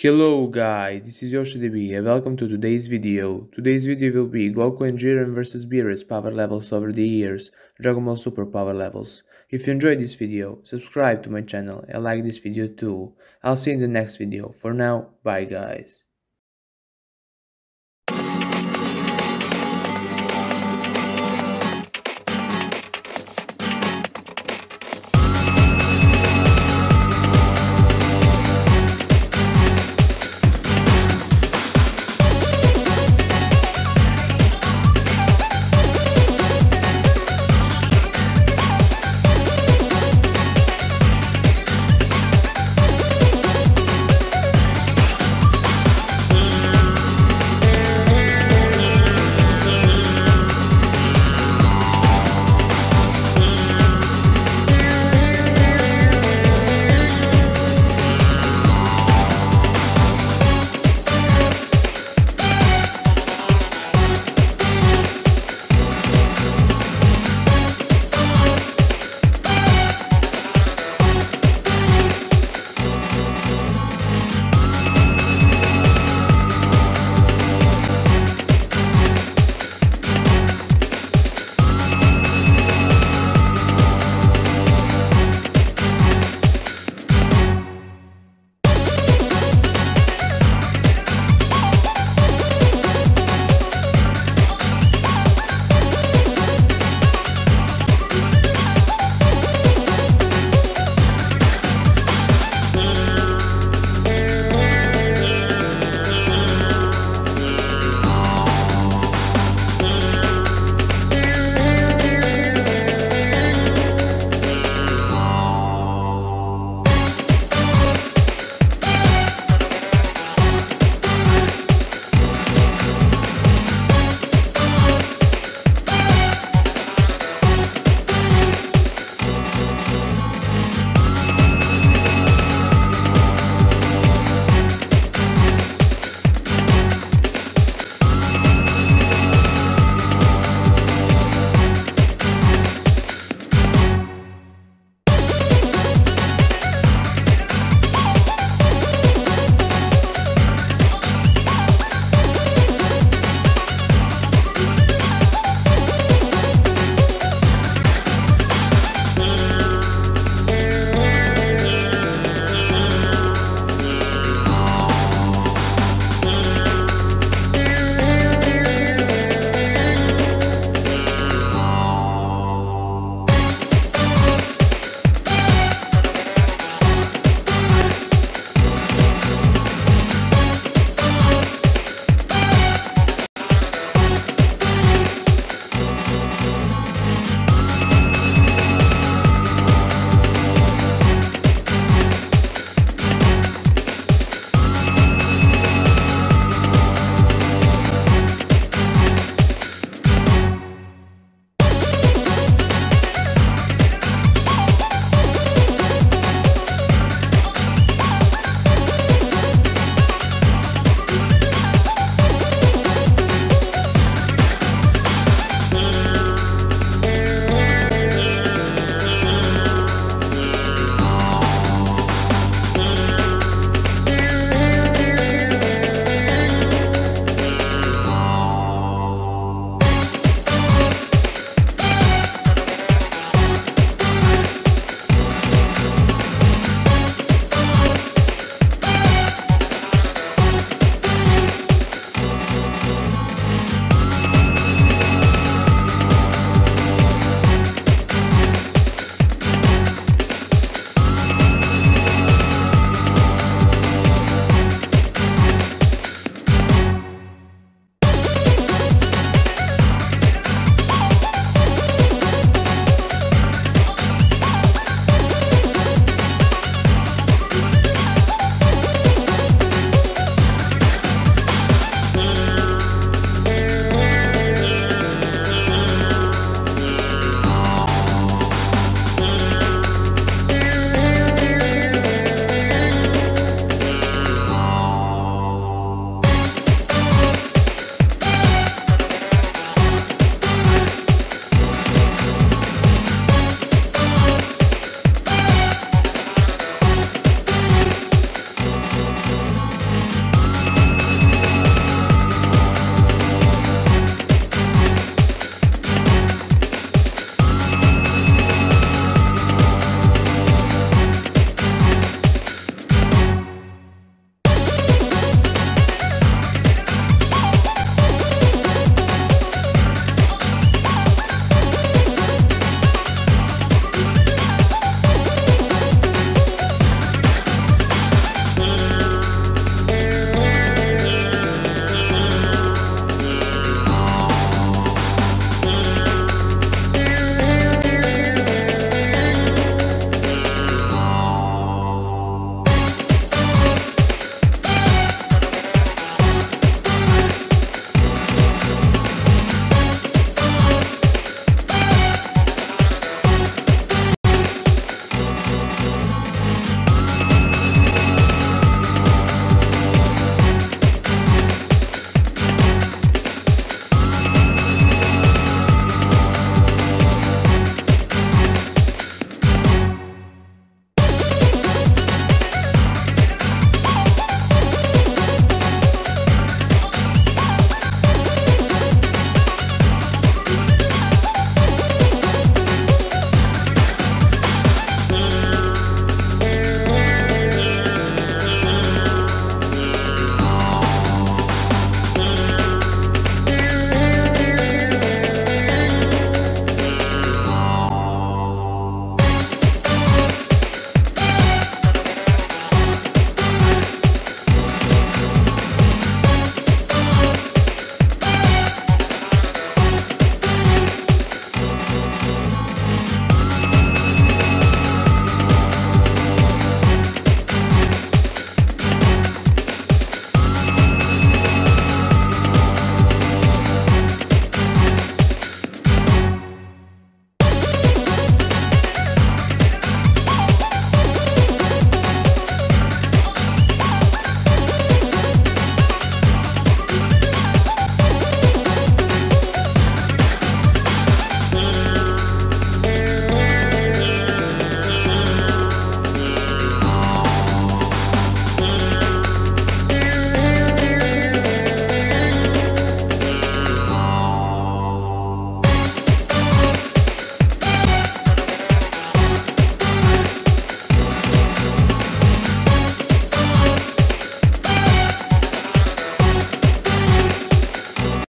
Hello guys, this is YoshiDB and welcome to today's video. Today's video will be Goku and Jiren vs Beerus power levels over the years, Dragon Ball Super power levels. If you enjoyed this video, subscribe to my channel and like this video too. I'll see you in the next video. For now, bye guys.